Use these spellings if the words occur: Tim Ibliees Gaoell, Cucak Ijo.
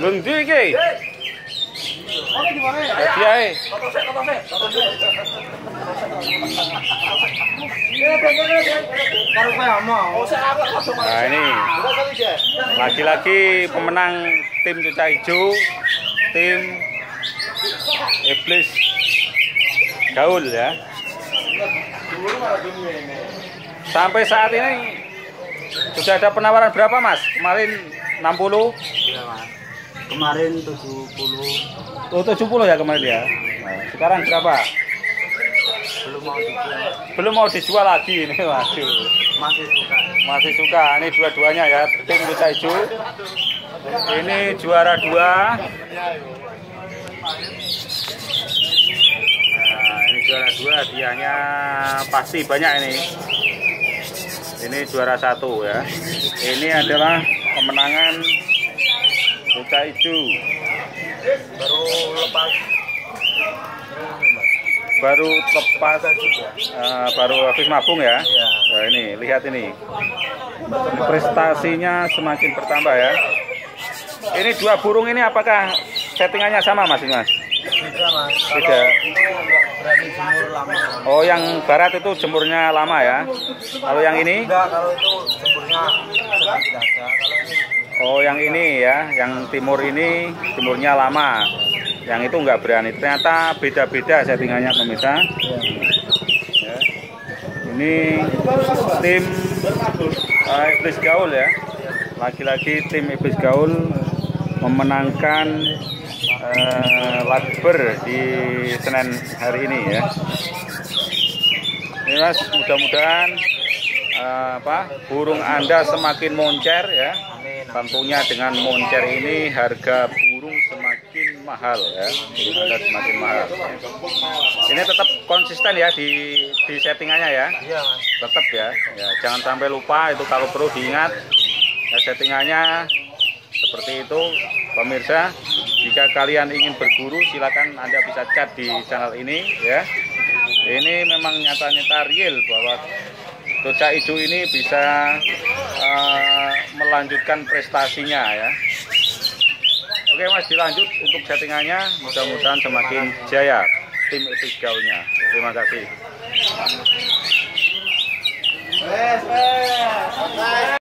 Ngendi iki? Piye? Nah ini lagi-lagi pemenang tim Cucak Ijo, tim Ibliees Gaoell ya. Sampai saat ini sudah ada penawaran berapa mas? Kemarin 60? Iya mas, kemarin 70. Oh 70 ya kemarin ya. Nah, sekarang berapa? Belum mau dijual. Belum mau dijual lagi ini. Waduh. Masih suka. Masih suka. Ini dua-duanya ya, tim Cucak Ijo. Ini juara 2. Nah, ini juara 2 hadiahnya pasti banyak ini. Ini juara 1 ya. Ini adalah kemenangan Cucak Ijo. Baru habis mabung ya. Nah, ini lihat ini. Prestasinya semakin bertambah ya. Ini dua burung ini apakah settingannya sama mas? Tidak. Oh, yang barat itu jemurnya lama ya. Kalau yang ini? Kalau itu jemurnya tidak ada. Oh, yang ini ya, yang timur ini jemurnya lama. Yang itu nggak berani. Ternyata beda-beda settingannya pemirsa. Ya. Ini tim Ibliees Gaoell ya. Lagi-lagi tim Ibliees Gaoell memenangkan lakber di Senin hari ini ya. Ini mas, mudah-mudahan burung anda semakin moncer ya. Tentunya dengan moncer ini harga burung semakin mahal ya. Burung anda semakin mahal. Ini tetap konsisten ya di settingannya ya. Tetap ya. Ya. Jangan sampai lupa itu, kalau perlu diingat ya, settingannya seperti itu pemirsa. Jika kalian ingin berguru, silakan anda bisa chat di channel ini ya. Ini memang nyata-nyata real bahwa Cucak Ijo ini bisa melanjutkan prestasinya ya. Oke mas, dilanjut untuk settingannya. Mudah-mudahan semakin jaya tim Ibliees Gaoell-nya. Terima kasih.